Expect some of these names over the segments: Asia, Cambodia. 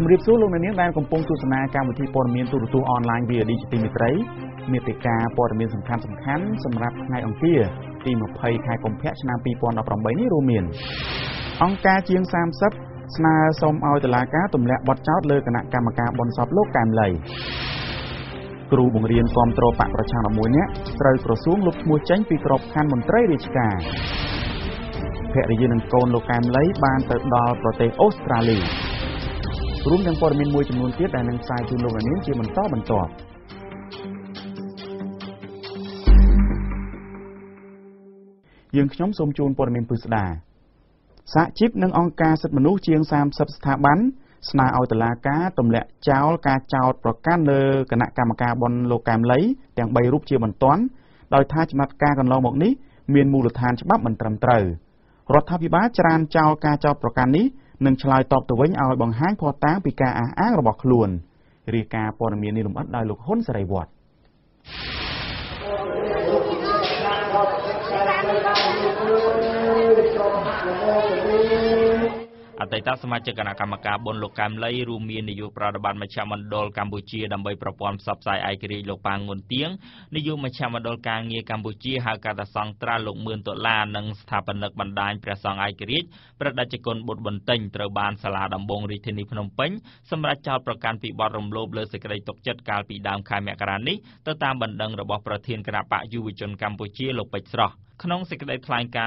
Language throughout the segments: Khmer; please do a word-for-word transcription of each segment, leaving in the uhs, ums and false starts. ครูบงเรียนความตรวจปะประชาชนมวยเนี่ยត្រូវក្រសួងលោកឈ្មោះចេញពីក្របខណ្ឌមន្ត្រីរាជការភរិយានឹងកូនលោកកែមលីបានទៅដល់ប្រទេសអូស្ត្រាលី រួមទាំងព័ត៌មានមួយចំនួនទៀតដែលនឹងផ្សាយជូនលោកនាងជាបន្តបន្ទាប់ យើងខ្ញុំសូមជូនព័ត៌មានពិស្ដារ សហជីពនិងអង្គការសិទ្ធិមនុស្សជាង សាមសិប ស្ថាប័នស្នើឲ្យតុលាការទម្លាក់ចោលការចោទប្រកាន់លើគណៈកម្មការបនលោកកែមលី ទាំង បី រូបជាបន្ទាន់ ដោយថាចំណាត់ការកន្លងមកនេះមានមូលដ្ឋានច្បាប់មិនត្រឹមត្រូវ រដ្ឋាភិបាលច្រានចោលការចោទប្រកាន់នេះ នឹងឆ្លើយតបទៅវិញឲ្យបង្ហាញភស្តុតាងពីការអះអាងរបស់ខ្លួនរាយការណ៍ព័ត៌មាននេះរំអិតដោយលោកហ៊ុនសេរីវឌ្ឍ ក្នុងសេចក្តីថ្លែងការណ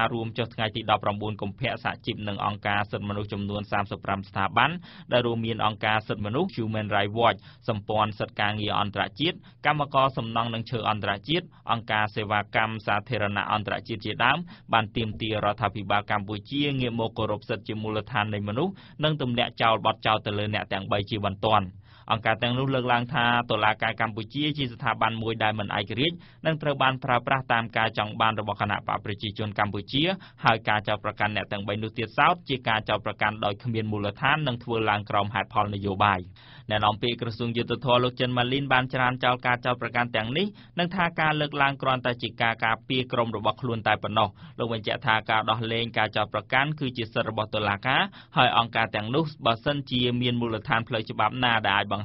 ៍រួមចុះថ្ងៃទី ដប់ប្រាំបួន កុម្ភៈសហជីពនិងអង្គការសិទ្ធិមនុស្សចំនួន សាមសិបប្រាំ ស្ថាប័នដែលរួមមានអង្គការសិទ្ធិមនុស្ស Human Rights Watch សម្ព័ន្ធសិទ្ធិការងារអន្តរជាតិ កម្មករសំណង់និងឈើអន្តរជាតិ អង្គការសេវាកម្មសាធារណៈអន្តរជាតិជាដើម បានទាមទាររដ្ឋាភិបាលកម្ពុជាងាកមកគោរពសិទ្ធិជាមូលដ្ឋាននៃមនុស្ស និងទម្លាក់ចោលបទចោទទៅលើអ្នកទាំង បី ជាបន្ទាន់ អង្គការទាំងនោះលើកឡើងថាតុលាការកម្ពុជាជាស្ថាប័នមួយដែលមិនឯករាជ្យ បង្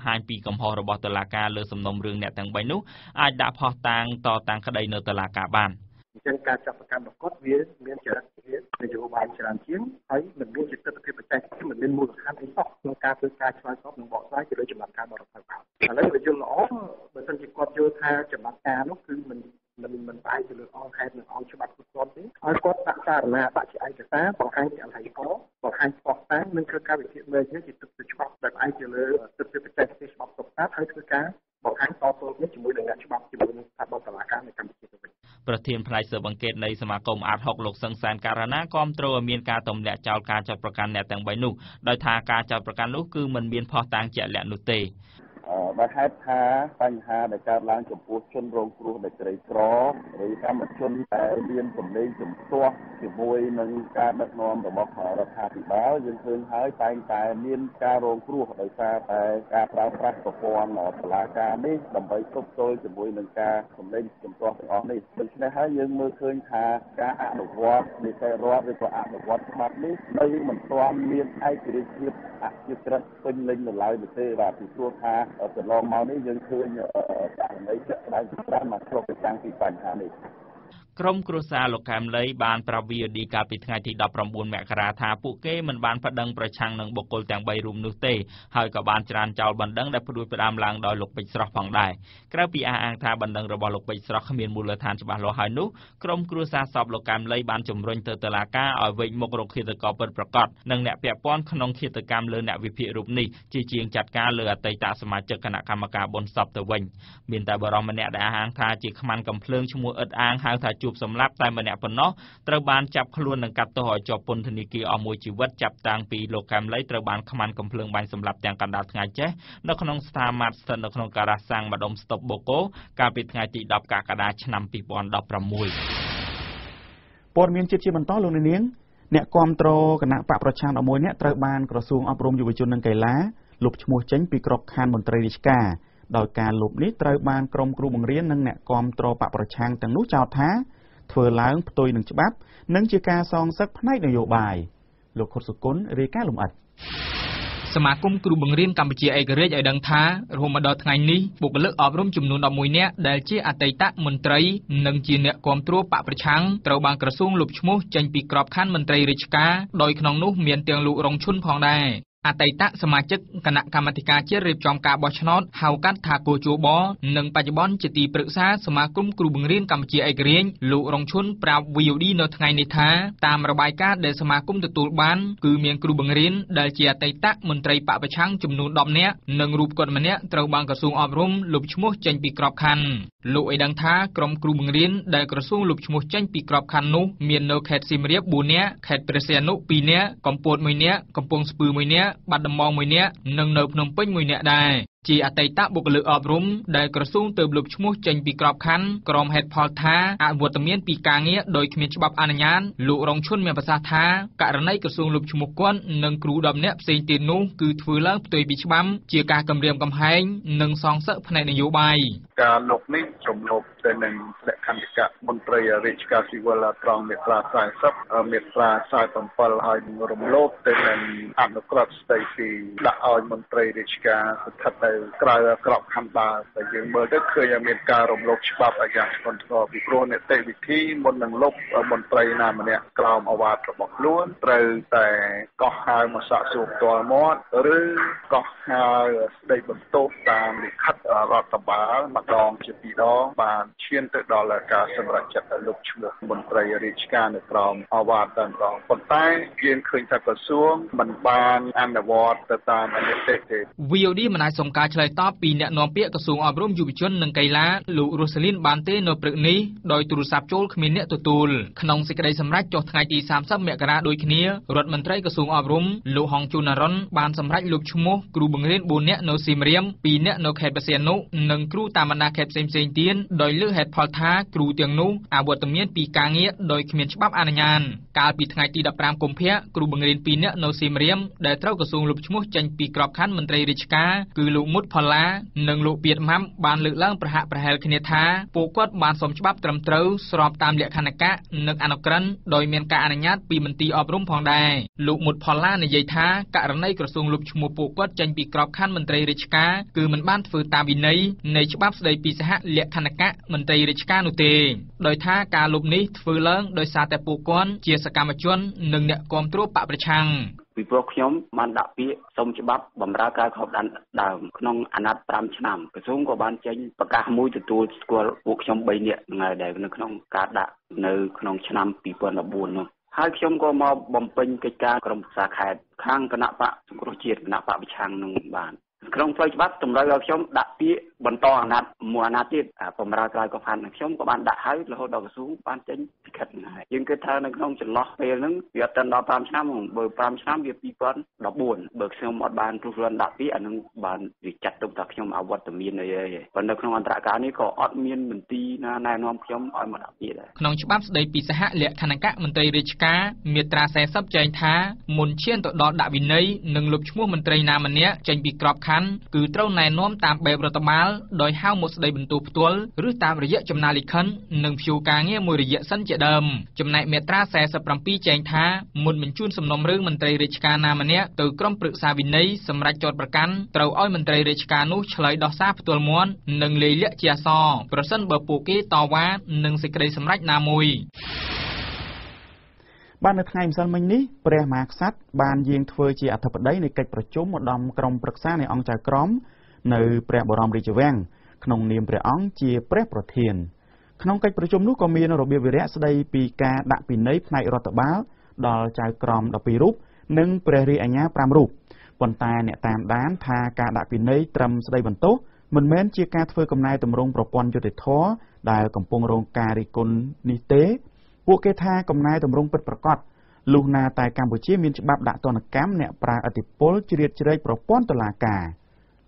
ហាញពីកំហុសរបស់តុលាការលើសំណុំរឿងអ្នកទាំង បី នោះអាចដាក់ផុសតាងតតាំងក្តីនៅតុលាការបាន ប្រធានផ្នែកសិបអង្កេតនៃសមាគមអាតហុកលោកសឹងសានការណាគាំទ្រឲ្យមានការទម្លាក់ចោលការចាត់ប្រកាន់អ្នកទាំង បី នោះដោយថាការចាត់ប្រកាន់នោះគឺមិនមានភស្តុតាងជាក់លាក់នោះទេ បាទហើយថាបញ្ហាដែលកើតឡើងចំពោះជនរងគ្រោះនៃត្រីក្រ កន្លងមកនេះយើងឃើញតែ ក្រុមគ្រួសារលោកកែមលីបានប្រវិយឌីកាលពីថ្ងៃទី ដប់ប្រាំបួន មករាថាពួកគេមិនបានប្តឹងប្រឆាំងនឹងបុគ្គលទាំង បី រូបនោះទេហើយក៏បានច្រានចោលបណ្ដឹងដែលព្រួយផ្ដាំឡើងដោយលោកពេជ្រស្រស់ផងដែរក្រៅពីអះអាងថាបណ្ដឹងរបស់លោកពេជ្រស្រស់គ្មានមូលដ្ឋានច្បាស់លាស់ហើយនោះក្រុមគ្រួសារសពលោកកែមលីបានជំរុញទៅតុលាការឲ្យវិញមករកឃាតករប៉ុនប្រកាសនិងអ្នកពាក់ព័ន្ធក្នុងឃាតកម្មលើអ្នកវិភាគរូបនេះជាជាងចាត់ការលើអតីតសមាជិកគណៈកម្មការបនសពទៅវិញមានតែបារម្ភម្នាក់ដែលអះអាងថាជាខ្មាំងកំភ្លើងឈ្មោះអ៊ឹតអាងហៅថាជួបសម្លាប់តែម្នាក់ប៉ុណ្ណោះត្រូវបានចាប់ខ្លួននិងកាត់ទោសឲ្យជាប់ពន្ធនាគារអស់មួយជីវិត ចាប់តាំងពីលោកកែមលីត្រូវបានខ្មាំងកំភ្លើងបាញ់សម្លាប់ទាំងកណ្ដាលថ្ងៃចេះនៅក្នុងស្ថានម៉ាត់ស្ថិតនៅក្នុងការាសាំងម្ដុំស្តុបបូកូកាលពីថ្ងៃទី ដប់ កក្កដាឆ្នាំ ពីរពាន់ដប់ប្រាំមួយ ព័ត៌មានជាតិជាបន្តលោកនាងអ្នកគាំទ្រគណៈបកប្រឆាំងអមួយនេះត្រូវបានក្រសួងអប់រំយុវជននិងកីឡាលោកឈ្មោះចេញពីក្របខណ្ឌមន្ត្រីរាជការដោយការលុបនេះត្រូវបានក្រុមគ្រូបង្រៀននិងអ្នកគាំទ្របកប្រឆាំងទាំងនោះចោទថា ធ្វើឡើងផ្ទុយនឹងច្បាប់និងជាការសងសឹកផ្នែកនយោបាយលោកខុតសុគន្ធរាយការណ៍លម្អិត ស សមាគមគ្រូបង្រៀនកម្ពុជាឯករាជ្យឲ្យដឹងថា អតីតសមាជិកគណៈកម្មាធិការជាតិរៀបចំការបោះឆ្នោតហៅកាត់ថាគូជបនឹងបច្ចុប្បន្នជាទីប្រឹក្សាសមាគមគ្រូបង្រៀនកម្ពុជាឯករាជ្យលោក បាត់ដំបងមួយនាក់និងនៅភ្នំពេញមួយនាក់ដែរ ជាអតីតបុគ្គលិកអប់រំដែលក្រសួងទៅលើកឈ្មោះចេញពីក្របខ័ណ្ឌក្រមហេតផលថាអវត្តមានពីការងារដោយគ្មានច្បាប់អនុញ្ញាតលោករងឈុនមានប្រសាសន៍ថាករណីក្រសួងលើកឈ្មោះគន់នឹងគ្រូ ក្រមអ្នកផ្លាយក្រមខណ្ឌបាតែយើងមើលទៅឃើញមានការរំលោភច្បាប់អាយ៉ាងធ្ងន់ធ្ងរពីព្រោះនីតិវិធីមុននឹងលុបបន្ត្រីណាម្នាក់ក្រមអវត្តរបស់ខ្លួនត្រូវកោះហៅមកសាកសួរផ្ទាល់មាត់ឬកោះហៅស្ដីបន្ទោសតាមលិខិតរដ្ឋបាលម្ដងជាពីរដងបានឈានទៅដល់ការសម្រេចចិត្តអនុលោកឈ្មោះមន្ត្រីរាជការនៅក្រមអវត្តទាំងរងប៉ុន្តែយើងឃើញថាក្រសួងមិនបានអនុវត្តទៅតាមនីតិទេ វីដេអូនេះមិនអាចសំការឆ្លើយតបពីអ្នកនាំពាក្យក្រសួងអប់រំយុវជននិងកីឡាលោករស់លីនបានទេនៅព្រឹកនេះដោយទូរស័ព្ទចូលគ្មានអ្នកទទួលក្នុងសេចក្ដីសម្រេចចុះថ្ងៃទី សាមសិប មករា ដូចគ្នារដ្ឋមន្ត្រីក្រសួងអប់រំលោកហងជូណារ៉ុនបានសម្រេចលោកឈ្មោះគ្រូបង្រៀន ពីអ្នកនៅសៀមរាមពីអ្នកនៅខេត្តបរសៀននុនិងគ្រូតាមបណ្ដាខេត្តផ្សេងៗទៀតដោយលើកហេតុផលថាគ្រូទាំងនោះអវត្តមានពីការងារដោយគ្មានច្បាប់អនុញ្ញាត ការពីថ្ងៃទី ដប់ប្រាំ កុម្ភៈគ្រូបង្រៀនពីអ្នកនៅសៀមរាមដែលត្រូវក្រសួងលោកឈ្មោះចែងពីក្របខ័ណ្ឌមន្ត្រីរាជការគឺលោកមុតផល្លានិងលោកពៀតម៉ាំបានលើកឡើងប្រហាក់ប្រហែលគ្នាថាពួកគាត់បានសុំច្បាប់ត្រឹមត្រូវស្របតាមលក្ខខណ្ឌក្នុងអាណត្តិ ពីព្រោះខ្ញុំបានដាក់ពាក្យសុំច្បាប់បម្រើការខុស ក្នុងផ្លូវច្បាប់តម្រូវឲ្យខ្ញុំដាក់ពាក្យបន្តអាណត្តិមួយអាណត្តិទៀតបម្រើក្រោយកុម្ភៈខ្ញុំក៏បានដាក់ហើយរហូតដល់ក្រសួងបានចេញ ដោយហៅមកស្ដីបន្ទោផ្ទាល់ឬតាមរយៈចំណាលិខិននិងព្យួរការងារមួយរយៈសិនជាដើមចំណែកមេត្រា สี่สิบ នៅព្រះបរមរាជវាំងក្នុងនាមព្រះអង្គជាព្រះប្រធាន លោកណាតែកម្ពុជាមានច្បាប់ដាក់ទណ្ឌកម្មអ្នកប្រើឥទ្ធិពលជ្រៀតជ្រែកប្រព័ន្ធតុលាការ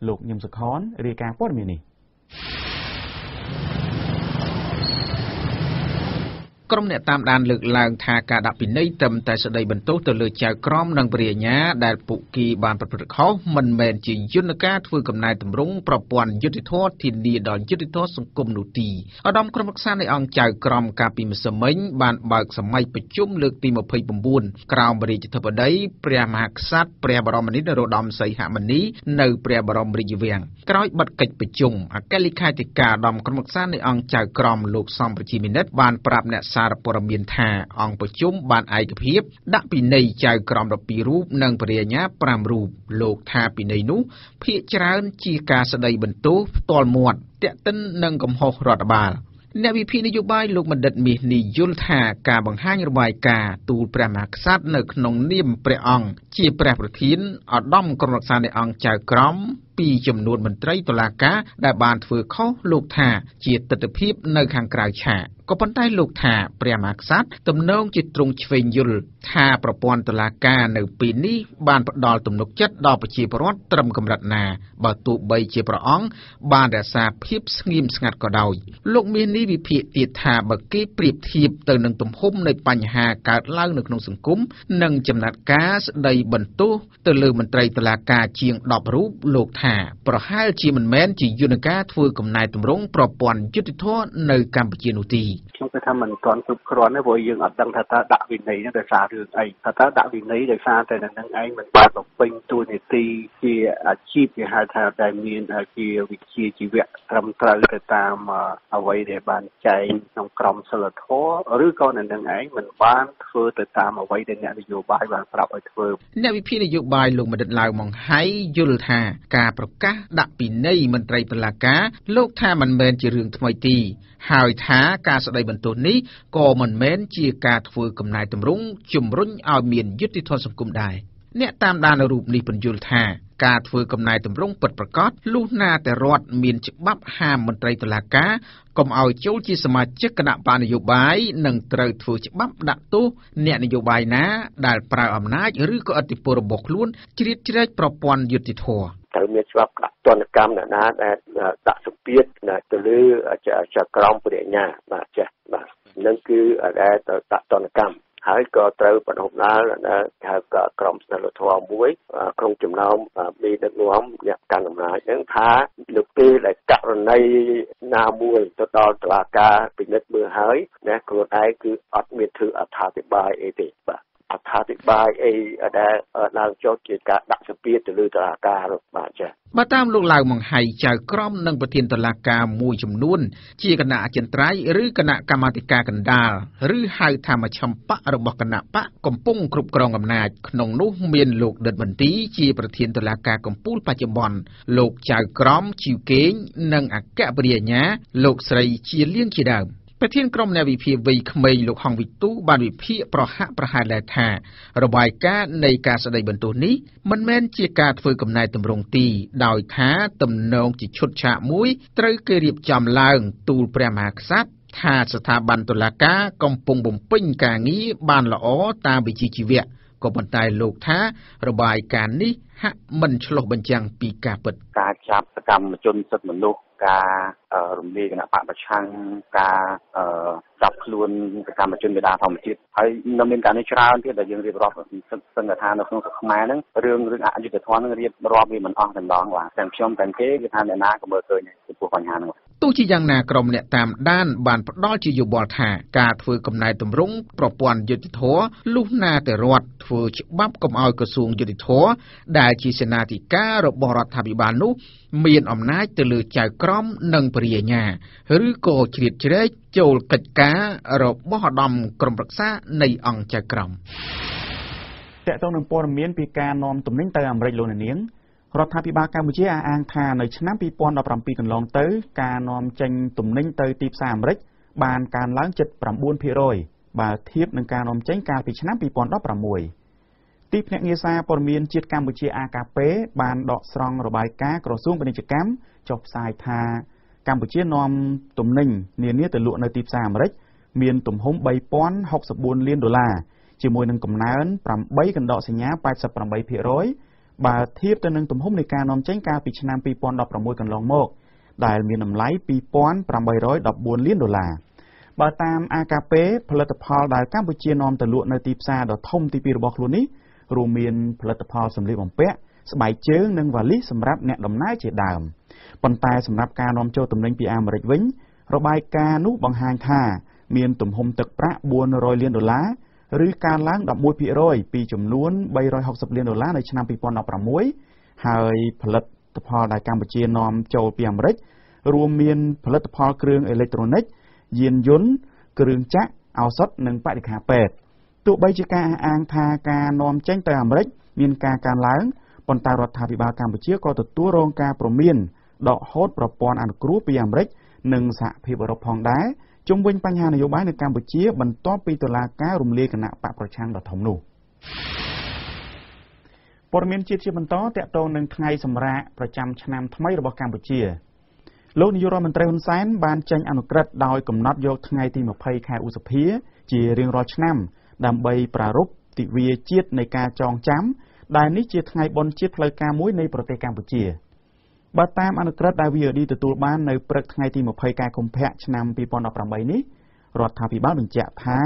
លោកញឹមសុខនរាយការណ៍ព័ត៌មាននេះ បានប្រពន្ធអ្នកសារពរមានថាអង្គប្រជុំបានឯកភាពដាក់ពីនៃចៅក្រមរបស់ពីរូបនិងព្រះញ្ញាប្រាំរូបលោកថាពីនៃនោះភិជាច្រើនជាការស្ដីបន្ទោសទៅលើចៅក្រមរបស់ពីរូបនិងព្រះញ្ញាប្រាំរូប អ្នកវិភាគនយោបាយលោកបណ្ឌិតមាសនីយល់ថាការបង្ហាញរបាយការណ៍ទូលព្រះមហាក្សត្រនៅក្នុងនាមព្រះអង្គជាព្រះប្រធានឧត្តមក្រុមប្រឹក្សានៃអង្គចៅក្រម ពីចំនួនមន្ត្រីតុលាការដែលបានធ្វើខុសលោកថាជាទិដ្ឋភាពនៅខាងក្រៅឆាកក៏ប៉ុន្តែលោកថាព្រះមហាក្សត្រទំនងជាទ្រង់ឆ្វេងយល់ថាប្រព័ន្ធតុលាការនៅពេលនេះបានផ្ដល់ទំនុកចិត្តដល់ប្រជាពលរដ្ឋត្រឹមកម្រិតណាបើទោះបីជាព្រះអង្គបានរក្សាភាពស្ងៀមស្ងាត់ក៏ដោយលោកមាននេះវិភាគទៀតថាបើគេប្រៀបធៀបទៅនឹងទំហំនៃបញ្ហាកើតឡើងនៅក្នុងសង្គមនឹងចំណាត់ការស្ដីបន្ទោសទៅលើមន្ត្រីតុលាការជាង ដប់ រូប លោកថាប្រហែលជាមិនមែនជាយុទ្ធនាការធ្វើកំណែតម្រង់ប្រព័ន្ធយុត្តិធម៌នៅកម្រិតណាបើទោះបីជាព្រះអង្គបានរក្សាភាពស្ងៀមស្ងាត់ក៏ដោយលោកមាននេះវិភាគទៀតថាបើគេប្រៀបធៀបទៅនឹងទំហំនៃបញ្ហាកើតឡើងនៅក្នុងសង្គមនឹងចំណាត់ការស្ដីបន្ទោសទៅលើមន្ត្រីតុលាការជាង ដប់ រូប លោកថាប្រហែលជាមិនមែនជាយុទ្ធនាការធ្វើកំណែតម្រង់ប្រព័ន្ធយុត្តិធម៌នៅកម្រិតណាបើទោះបីជាព្រះអង្គបានរក្សាភាពស្ងៀមស្ងាត់ក៏ដោយលោកមាននេះវិភាគទៀតថាបើគេប្រៀបធៀបទៅនឹងទំហំនៃបញ្ហាកើតឡើងនៅក្នុងសង្គមនឹងចំណាត់ការស្ដីបន្ទោសទៅលើមន្ត្រីតុលាការជាង ដប់ រូប លោកថាប្រហែលជាមិនមែនជារឿងថ្មីទេហើយថាការស្ដីបន្ទោសនេះក៏មិនមែនជាការធ្វើកំណែតម្រង់ជំរុញឲ្យមានយុត្តិធម៌សង្គមដែរ ការធ្វើកំណែតម្រង់ពិតប្រាកដលុះណាតែរដ្ឋមានច្បាប់ហាមមន្ត្រីតុលាការកុំឲ្យចូលជាសមាជិកគណៈបកនយោបាយនិងត្រូវធ្វើច្បាប់ដាក់ទោសអ្នកនយោបាយណាដែលប្រើអំណាចឬក៏ឥទ្ធិពលរបស់ខ្លួនជ្រៀតជ្រែកប្រព័ន្ធយុត្តិធម៌ ត្រូវមានច្បាប់ដាក់ទណ្ឌកម្មណាដែលដាក់សម្ពាធទៅលើចក្រមព្រះញ្ញាបាទចេះបាទនឹងគឺតែដាក់ទណ្ឌកម្ម ហើយក៏ត្រូវបណ្ដុំដល់ថាក្រុមស្នើរដ្ឋមន្ត្រីមួយក្នុងចំណោមមេដឹកនាំអ្នកកាន់អំណាចនឹងថាលោកពេលដែលករណីណាមួយទៅដល់តុលាការពិនិត្យមើលហើយណាខ្លួនឯងគឺអត់មានធ្វើអត្ថាធិប្បាយអីទេបាទ អត្ថាធិប្បាយអីដែលឡើងចោទជាការដាក់សម្ពាធទៅលើតុលាការរបស់បាទចា៎បើតាមលោកឡើងមង្ហៃចៅក្រមនិងប្រធានតុលាការមួយចំនួនជាគណៈអចិន្ត្រៃយ៍ឬគណៈកម្មាធិការកណ្ដាលឬហៅថាមជ្ឈិមបៈរបស់គណៈបកកំពុងគ្រប់គ្រងអំណាចក្នុងនោះមានលោកដិតមន្ត្រីជាប្រធានតុលាការកំពូលបច្ចុប្បន្នលោកចៅក្រមជីវកេងនិងអគ្គប្រធានយាលោកស្រីជាលៀងជាដើម ប្រធានក្រុមអ្នកវិភាគវៃក្មេងលោកហងវិទូបានវិភាគប្រហាក់ប្រហែលដែរថារបាយការណ៍នៃការស្ដីបន្ទោសនេះមិនមែនជាការធ្វើកំណែតម្រង់ទីដោយថាទំនងជាឈុតឆាកមួយត្រូវគេរៀបចំឡើង ថាស្ថាប័នតុលាការកំពុងបំពេញការងារបានល្អតាមវិជ្ជាជីវៈក៏ប៉ុន្តែលោកថារបាយការណ៍នេះហាក់មិនឆ្លុះបញ្ចាំងពីការពិតការចាប់សកម្មជនសិទ្ធិមនុស្ស ការចាប់ខ្លួនកម្មជនបដិសកម្មជនបដិសកម្មជនដែលធម្មជាតិហើយនៅមានការនេះច្រើនទៀតដែលយើងរៀបរាប់សង្កត់ថានៅក្នុងសង្គមហ្នឹងរឿងរឿងអយុត្តិធម៌នឹងរៀបរាប់វាមិនអស់ទាំងឡងបាទតែខ្ញុំតែគេគេថាអ្នកណាក៏មើលឃើញព្រោះបញ្ហាហ្នឹងទូជាយ៉ាងណាក្រុមអ្នកតាមដានបានផ្ដាល់ជាយោបល់ថាការធ្វើកំណែតម្រង់ប្រព័ន្ធយុត្តិធម៌លុះណាតែរដ្ឋធ្វើច្បាប់កុំឲ្យក្រសួងយុត្តិធម៌ដែលជាសេនាធិការរបស់រដ្ឋាភិបាលនោះមានអំណាចទៅលើចៅក្រម និងព្រះញ្ញាឬក៏ជ្រៀតជ្រែកចូលកិច្ចការរបស់ឧត្តមក្រុមប្រឹក្សានៃអង្គចៅក្រម រដ្ឋាភិបាលកម្ពុជាអះអាងថានៅឆ្នាំ ពីរពាន់ដប់ប្រាំពីរ កន្លងទៅការនាំចេញទំនិញទៅទីផ្សារអាមេរិកបានកើនឡើងជិត ប្រាំបួនភាគរយ បើ ធៀបនឹងការនាំចេញកាលពីឆ្នាំ ពីរពាន់ដប់ប្រាំមួយ ទីភ្នាក់ងារសារព័ត៌មានជាតិកម្ពុជា អា កា ពេ បានដកស្រង់របាយការណ៍ក្រសួងពាណិជ្ជកម្មចុះផ្សាយថា កម្ពុជានាំទំនិញនានាទៅលក់នៅទីផ្សារអាមេរិក មានទំហំ បីពាន់ហុកសិបបួនលានដុល្លារ ជាមួយនឹងកំណើន ប្រាំបីកណ្ដកសញ្ញា ប៉ែតសិបប្រាំបីភាគរយ បើធៀបទៅនឹងទំហំនៃការនាំចេញកាលពីឆ្នាំ ពីរពាន់ដប់ប្រាំមួយ កន្លងមកដែលមានតម្លៃ ពីរពាន់ប្រាំបីរយដប់បួនលានដុល្លារ By time A K P, Palatapal, Campuchian on the Lutner Deep Side or Tom Tipir Bokluni, Rumian, Palatapal, some live on pet, some by churn and valley, some rap net on night down. Pontai, some rap can on Chotum Ring P M Red Wing, Robai Canu, Banghang Car, Mian Tum Home Tuck Prat, Buon Roy Lindola, Rukan Lang, the Mopi Roy, Pichum Loon, by Roy House of Lindola, the Champipon of Ramoy, Hai Palatapal, Campuchian on Chow P M Red, Rumian, Palatapal Krung Electronic. Yen Yun, Kurun Chak, our sot, and Paddy Capet. Two Bajika and Taka nom chang tam rich, Min Kakan Lang, Pontaro Tabiba Campuchia, called the Turon Capromin, Dot Hot Propon and Group Yam Rich, Nung Sap Paper upon die, Jumbin Panhan Yoban and Campuchia, but Topi to Laka, Rum Lake and Paprachang dot Homlu. Pormin Chichimanton, that tone and Knai some rat, Pracham Chanam Tomato Campuchia. លោកនាយរដ្ឋមន្ត្រីហ៊ុនសែនបានចេញអនុក្រឹត្យដោយកំណត់យកថ្ងៃទី ចាប់ពីថ្ងៃទី បន្ទាប់ពីរស់នៅភៀសខ្លួននៅក្នុងប្រទេសថៃជិត ឆ្នាំក្រោយពេលគិតកោបានសម្លាប់អ្នកវិភាគបញ្ហាសង្គមរូបនេះបើតាមអាស៊ីសេរី គឺខិតខំរកជំរកដល់សំរុំសម្រាប់ភរិយានិងកូនទាំង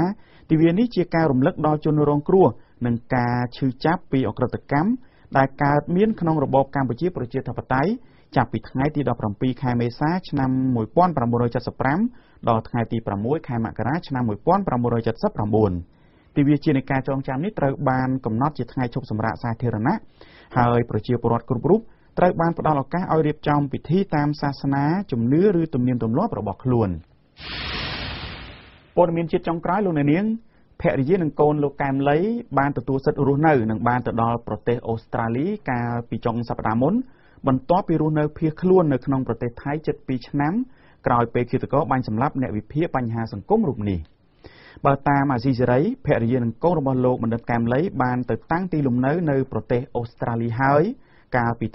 Global Witness ដែលបានបរិយាយពីការរកស៊ីរបស់គ្រួសារលោកហ៊ុនសែន បាទលោកនាងពលមានជាតិនៅពេលនេះចាប់ផ្សាយប៉ុណ្ណេះបន្តពីពលមានអន្តរជាតិ តុលាការនៃប្រទេសម៉ាល់ឌីវបានសម្រេចព្យួរមុខតំណែងរបស់តំណាងរាស្ត្រចំនួន ធ្វើ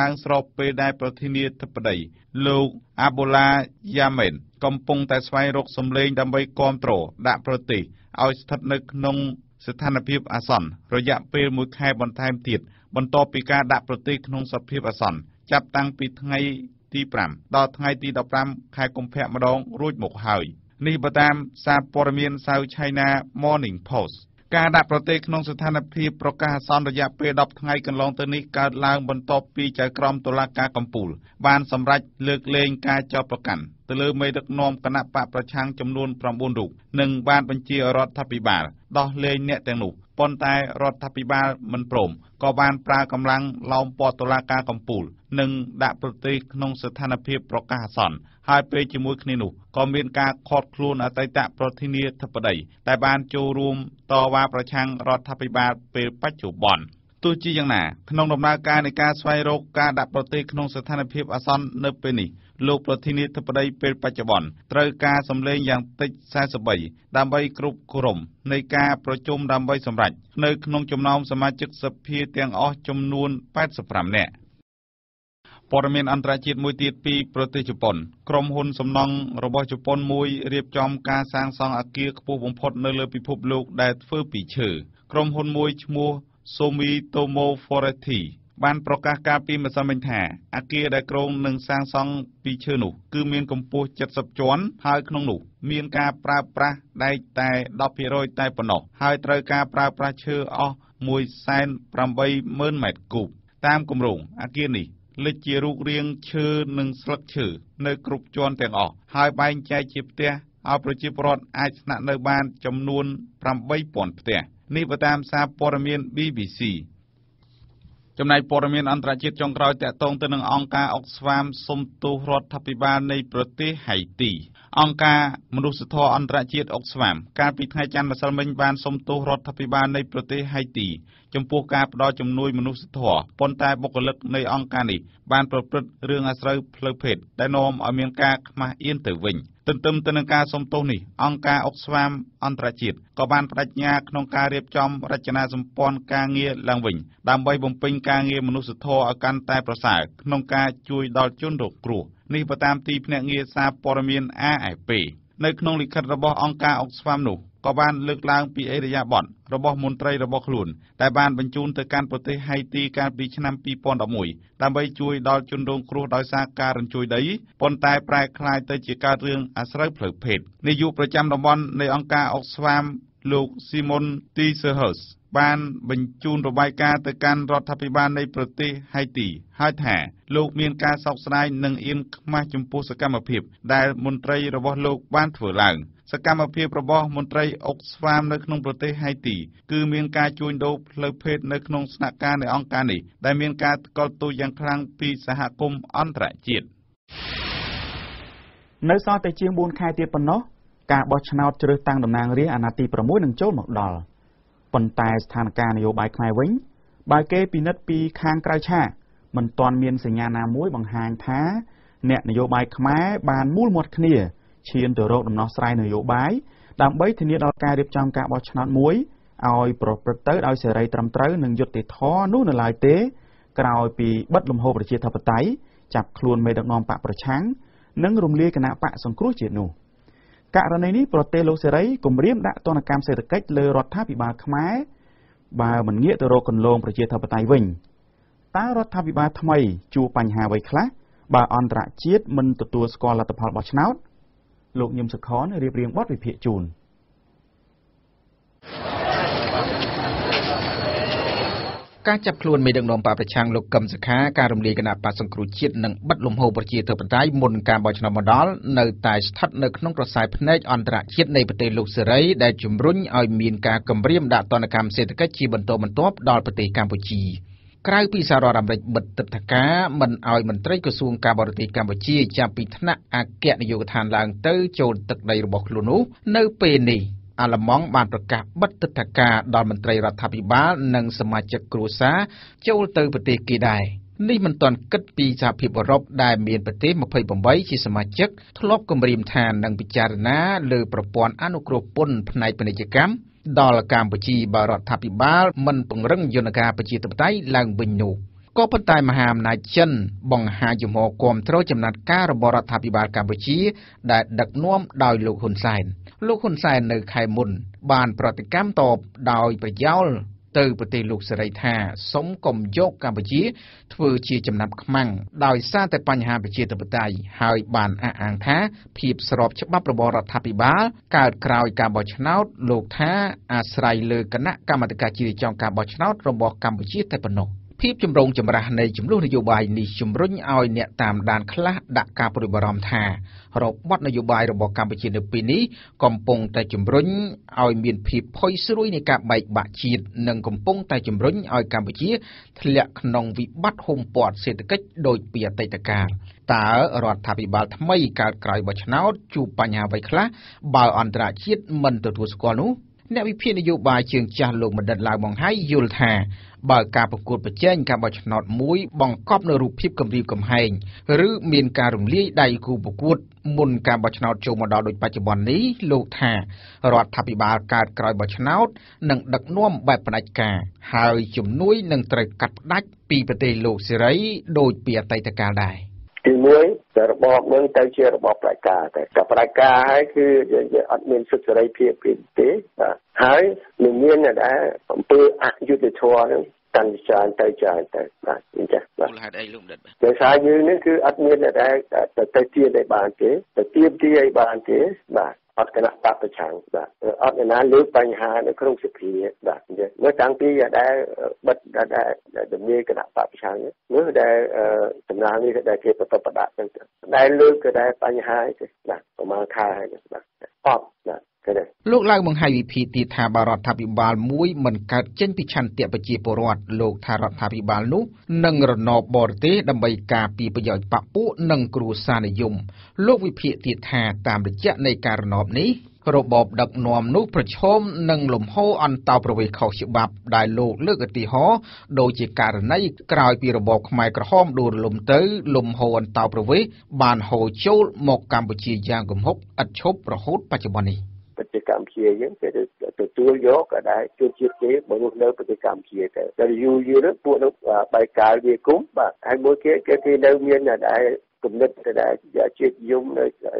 ឡើងស្របពេលដែលប្រធានាធិបតីលោកអាបូឡាយ៉ាមែនកំពុងតែស្វែងរកសម្លេងដើម្បីគាំទ្រដាក់ប្រទេសឲ្យស្ថិតនៅក្នុងស្ថានភាពអាសន្នរយៈពេល មួយខែបន្ថែមទៀត បន្ទាប់ពីការដាក់ប្រទេសក្នុងសភាពអាសន្នចាប់តាំងពីថ្ងៃទី 5 ដល់ថ្ងៃទី 15 ខែកុម្ភៈម្ដងរួចមកហើយនេះបើតាមសារព័ត៌មាន South China Morning Post ការដាក់ប្រទេសក្នុងស្ថានភាពប្រកាសអាសន្នរយៈពេល ដប់ថ្ងៃ កន្លងទៅនេះកើតឡើងបន្ទាប់ពីចៅក្រមតុលាការកំពូលបានសម្រេចលើកលែងការចោទប្រកាន់ទៅលើមេដឹកនាំគណៈបកប្រឆាំងចំនួន ហើយពេលជាមួយគ្នានោះក៏មានការខត់ខ្លួនអតីតប្រធានាធិបតីដែលបានចូលរួមតវ៉ាប្រឆាំងរដ្ឋាភិបាលពេលបច្ចុប្បន្ន ទោះជាយ៉ាងណាក្នុងដំណើរការនៃការស្វែងរកការដាក់ប្រទេសក្នុងស្ថានភាពអាសន្ននៅពេលនេះលោកប្រធានាធិបតីពេលបច្ចុប្បន្នត្រូវការសម្លេងយ៉ាងតិច ៤៣ ដើម្បីគ្រប់គ្រងនៃការប្រជុំដើម្បីសម្រេចនៅក្នុងចំណោមសមាជិកសភាទាំងអស់ចំនួន ប៉ែតសិបប្រាំ នាក់ Pormin Antrachit Mutit P. Protejupon, Krom Hun Somnong, Robojupon Mui, Rip Jom Ka Sang Song Akir Pupum Pot Nuller Pipuluk, that Furpi Chu, Krom Hun Mui Chmu, Somi Tomo Foreti, Ban Prokaka P. Masamenta, Akir the Krom Nung Sang Song Pichunu, Kumin Compo Chats of John, Halknonu, Min Ka Pra Pra, Dai Tai, Dopiroi Taipano, Hai Troka Pra Pra Chu, or Mui San Prambay Mermaid Coop, Tam Kumrung, Akini. លេខជារូបរាងឈើនិងស្លឹកឈើនៅគ្រប់ជាន់ទាំងអស់ហើយបែងចែកជាផ្ទះឲ្យប្រជាពលរដ្ឋអាចស្នាក់នៅបានចំនួន B B C ចំណែកព័ត៌មានអន្តរជាតិចុងក្រោយតាក់ទងទៅនឹងអង្គការអុកស្វាមសុំទោសរដ្ឋាភិបាលនៃប្រទេសហៃទី អង្គការមនុស្សធម៌អន្តរជាតិអុកស្វាមកាលពីថ្ងៃច័ន្ទម្សិលមិញបានសុំទោសរដ្ឋាភិបាលនៃប្រទេសហៃទីចំពោះការផ្តល់ជំនួយមនុស្សធម៌ប៉ុន្តែបុគ្គលិកនៃអង្គការនេះបានប្រព្រឹត្តរឿងអាស្រូវផ្លូវភេទដែលនាំឲ្យមានការខ្មាស់អៀនទៅវិញទន្ទឹមទៅនឹងការសុំទោសនេះអង្គការអុកស្វាមអន្តរជាតិក៏បានបដិញ្ញាក្នុងការរៀបចំរចនាសម្ព័ន្ធការងារឡើងវិញដើម្បីបំពេញការងារមនុស្សធម៌ឲ្យកាន់តែប្រសើរក្នុងការជួយដល់ជនរងគ្រោះ នេះបតាមទីភ្នាក់ងារសារព័ត៌មាន លោកស៊ីមុនទីសឺហឺសបានបញ្ជូនរបាយការណ៍ទៅកាន់រដ្ឋាភិបាលនៃប្រទេសហៃទី មិនទាន់មានសញ្ញាណាមួយបង្ហាញថាអ្នកនយោបាយខ្មែរបានមូលមាត់គ្នាឈានទៅរកដំណោះស្រាយនយោបាយដើម្បីធានាដល់ការរៀបចំការបោះឆ្នោតមួយឲ្យប្រព្រឹត្តទៅដោយសេរីត្រឹមត្រូវនិងយុត្តិធម៌នោះនៅឡើយទេក្រោយពីបិទលំហប្រជាធិបតេយ្យចាប់ខ្លួនមេដឹកនាំបកប្រឆាំងនិងរំលាយគណៈបកសង្គ្រោះជាតិនោះ រដ្ឋាភិបាលថ្មីជួបបញ្ហាអ្វីខ្លះបើអន្តរជាតិមិនទទួលស្គាល់លទ្ធផលបោះឆ្នោតលោកញឹមសុខនរៀបរៀងបទវិភាគជូនការចាប់ខ្លួនមេដឹកនាំបកប្រឆាំងលោកកឹមសុខាការរំលាយគណៈបកសង្គ្រោះជាតិនិងបិទលំហប្រជាធិបតេយ្យមុនការបោះឆ្នោតបណ្ដាលនៅតែស្ថិតនៅក្នុងក្រសែភ្នែកអន្តរជាតិនៃប្រទេសលោកសេរីដែលជំរុញឲ្យមានការគម្រាមដាក់ទណ្ឌកម្មសេដ្ឋកិច្ចជាបន្តបន្ទាប់ដល់ប្រទេសកម្ពុជា ក្រៅពីសាររដ្ឋអាមេរិកបិទទឹកធការមិនឲ្យមន្ត្រីក្រសួងការបរទេសកម្ពុជាចាប់ពីថ្នាក់អគ្គនាយកដ្ឋានឡើងទៅចូលទឹកដីរបស់ខ្លួននោះនៅពេលនេះអាល្លឺម៉ង់បានប្រកាសបិទទឹកធការដល់មន្ត្រីរដ្ឋាភិបាលនិងសមាជិកគ្រួសារចូលទៅប្រទេសគេដែរនេះមិនទាន់គិតពីសារភាពអឺរ៉ុបដែលមានប្រទេស ២០ ប្រភេទ ដល់កម្ពុជាបើរដ្ឋាភិបាលមិនពង្រឹងយន្តការប្រជាធិបតេយ្យឡើងវិញនោះ ក៏ប៉ុន្តែមហាអំណាចចិនបង្ហាញជំហរគាំទ្រចំណាត់ការរបស់រដ្ឋាភិបាលកម្ពុជាដែលដឹកនាំដោយលោកហ៊ុនសែនលោកហ៊ុនសែននៅខែមុនបានប្រតិកម្មតបដោយប្រយោលទៅប្រទេសលោកសេរីថាសូមកុំយកកម្ពុជាធ្វើជាចំណាប់ខ្មាំងដោយសារតែបញ្ហាប្រជាធិបតេយ្យហើយបានអះអាងថាភាពស្របច្បាប់របស់រដ្ឋាភិបាលកើតក្រោយការបោះឆ្នោតលោកថាអាស្រ័យលើគណៈកម្មាធិការជាតិចុងការបោះឆ្នោតរបស់កម្ពុជាតែប៉ុណ្ណោះ ភាពចម្រូងចម្រាសនៃចំនួននយោបាយនេះជំរុញឲ្យអ្នកតាមដានខ្លះដាក់ការព្រួយបារម្ភថារបបនយោបាយរបស់កម្ពុជានៅពេលនេះកំពុងតែជំរុញឲ្យកម្ពុជាធ្លាក់ក្នុងវិបត្តិហុំព័ទ្ធសេដ្ឋកិច្ចដោយពីអតីតកាលតើរដ្ឋាភិបាលថ្មីកើតក្រោយបោះឆ្នោតជួបបញ្ហាអ្វីខ្លះបើអន្តរជាតិមិនទទួលស្គាល់នោះ អ្នកវិភាគនយោបាយជើងចាស់លោកបណ្ឌិតឡាវបង្ហៃយល់ថាបើការប្រកួតប្រជែងកម្ពុជា ទីមួយតរបបនឹងតែជារបបប្រជាកែតែកបរការហើយគឺយើងអត់មានសិទ្ធិសេរីភាពទេបាទហើយនឹងមានអ្នកដែលអំពើអយុត្តិធម៌នឹងតាមចានទៅចានទៅបាទអញ្ចឹងបាទមូលហេតុអីលោកបណ្ឌិតបាទតែសារយើងនេះគឺអត់មានអ្នកដែលតែទាមទារបានទេតែទាមទារឲ្យបានទេបាទ អត់គណៈបកប្រឆាំងបាទអត់ណាលើកបញ្ហានៅក្នុងសភាបាទអញ្ចឹងនៅតាំងពីដែលបិទដែលដែលមានគណៈបកប្រឆាំងនោះដែលតំណាងនេះដែលជាប្រតិបត្តិដល់តែលើកដែលបញ្ហាទេបាទប្រមាណខែបាទអត់បាទ លោកឡើងបង្ហាញវិភាគទៀតថាបរដ្ឋថាភិបាលមួយមិនកើតចេញពីឆន្ទៈប្រជាពលរដ្ឋលោកថារដ្ឋថាភិបាលនោះនឹងរណបបរទេសដើម្បីការពារប្រយោជន៍បព្វពួកនិងគ្រួសារនិយមលោកវិភាគទៀតថាតាមរយៈនៃការណោបនេះរបបដឹកនាំនោះប្រឈមនឹងលំហអន្តោប្រវេសន៍ខុសច្បាប់ដែលលោកលើកឧទាហរណ៍ដូចជាករណីក្រោយពីរបបខ្មែរក្រហមដួលរំលំទៅលំហអន្តោប្រវេសន៍បានហូរចូលមកកម្ពុជាយ៉ាងគំហុកឥតឈប់រហូតបច្ចុប្បន្ននេះ ជាកម្មជាយើងគេទៅទូលយកក៏ដែរជួបជាតិគេមនុស្សនៅប្រទេសកម្ពុជាតែយូរយឺតពួកនោះបែកកាលវាគុំបាទហើយមួយគេគេគេនៅមានតែ អ្នកវិភាគនយោបាយនឹ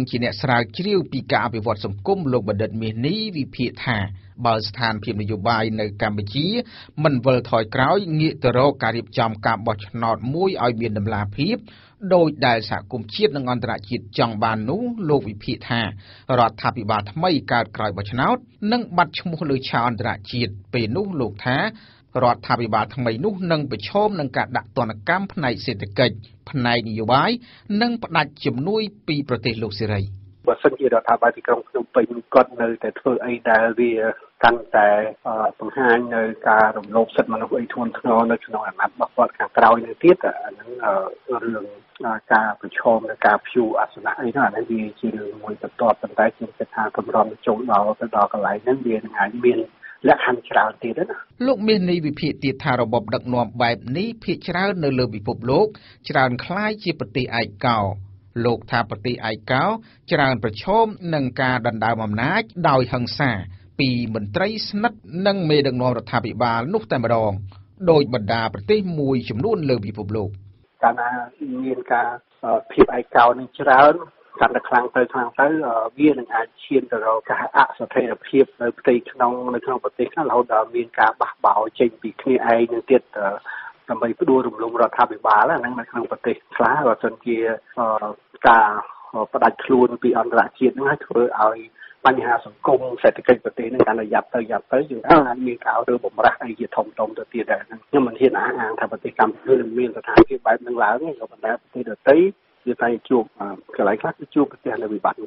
ងជាអ្នកស្រាវជ្រាវពីការអភិវឌ្ឍសង្គមលោកបណ្ឌិតមាសនេះវិភាគថាបើស្ថានភាពនយោបាយនៅកម្ពុជាមិនវិលថយក្រោយងាកទៅរកការរៀបចំការបោះឆ្នោតមួយឲ្យមានតម្លាភាពដោយដែលសហគមន៍ជាតិនឹងអន្តរជាតិចង់បាននោះលោកវិភាគថា រដ្ឋាភិបាលថ្មីកើតក្រោយបោះឆ្នោតនឹងបាត់ឈ្មោះលើឆានអន្តរជាតិពេលនោះលោកថារដ្ឋាភិបាលថ្មីនោះនឹងប្រឈមនឹងការដាក់ទណ្ឌកម្មផ្នែកសេដ្ឋកិច្ចផ្នែកនយោបាយនិងផ្ដាច់ជំនួយពីប្រទេសលោកសេរី បើសិនជារដ្ឋាភិបាលទីក្រុងភ្នំពេញគាត់នៅតែធ្វើអីដែលវាកាន់តែបង្ហាញនៅការរំលោភសិទ្ធិមនុស្សអីធនធាននៅក្នុងអាណត្តិរបស់គាត់ខាងក្រោយនៅទៀតអានឹងរឿងការប្រឈមនឹងការព្យួរអសនៈអីនោះអានឹងវាជារឿងមួយបន្តបន្តតែជាកថាកម្រំចូលដល់ទៅដល់កន្លែងហ្នឹងវានឹងអាចមាន លោកមាននីវិភាគទៀតថារបបដឹកនាំបែបនេះភាគច្រើននៅលើពិភពលោកច្រើនខ្លាយជាប្រទេសឯកោលោកថាប្រទេសឯកោច្រើនប្រឈមនឹងការដណ្ដើមអំណាចដោយហិង្សាពីមន្ត្រីស្និទ្ធនិងមេដឹកនាំរដ្ឋាភិបាលនោះតែម្ដងដោយបណ្ដាប្រទេសមួយចំនួនលើពិភពលោក ការអសន្តិភាពនៅប្រទេសក្នុងនៅក្នុងប្រទេសឡូវតែមានការបះបោរចេញពីគ្នាឯងនឹងទៀតដើម្បីផ្ដួលរំលំរដ្ឋាភិបាលហ្នឹងនៅក្នុងប្រទេសខ្លះបើមិនជាការបដាច់ខ្លួនពីអន្តរជាតិហ្នឹងហើយធ្វើឲ្យបញ្ហាសង្គមសេដ្ឋកិច្ចប្រទេសហ្នឹងកាន់តែយ៉ាប់ទៅយ៉ាប់ទៅយើងអាចមានការរើបំរាស់អីជាធំធំទៅទៀតដែរហ្នឹងខ្ញុំមិនហ៊ានអះអាងថាប្រទេសកម្ពុជាមានស្ថានភាពបែបហ្នឹងឡើងទេក៏ប៉ុន្តែប្រទេសដទៃ វាតែជួបកន្លែងខ្លះគឺជួបប្រទេសនៅវិបត្តិ ស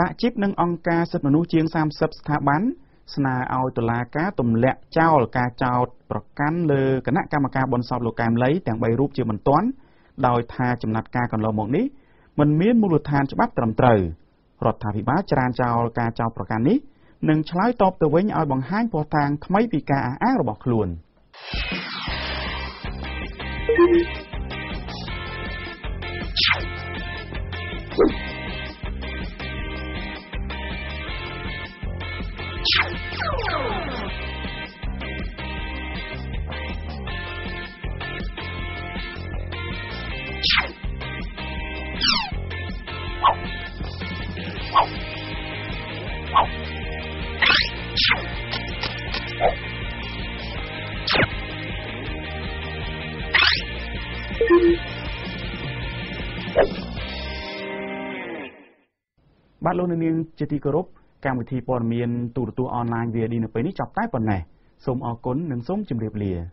ហជីពនិងអង្គការសិទ្ធិមនុស្សជាង សាមសិប ស្ថាប័នស្នើឲ្យតុលាការទម្លាក់ចោលការចោទប្រកាន់លើគណៈកម្មការបន្សោបលោកកែមលីទាំងបីរូបជាមិនទាន់ដោយថាចំណាត់ការកន្លងមកនេះមិនមានមូលដ្ឋានច្បាប់ត្រឹមត្រូវរដ្ឋាភិបាលចរានចោលការចោទប្រកាន់នេះនឹងឆ្លើយតបទៅវិញឲ្យបង្ហាញភស្តុតាងថ្មីពីការអះអាងរបស់ខ្លួន Wow. Bát lô nên chia ti cơ rộp, càng với thi bòn miền tủ tụ online về đi nửa bấy ní chọc tái bòn này, xôm ở cốn nâng xôm chìm đẹp lìa.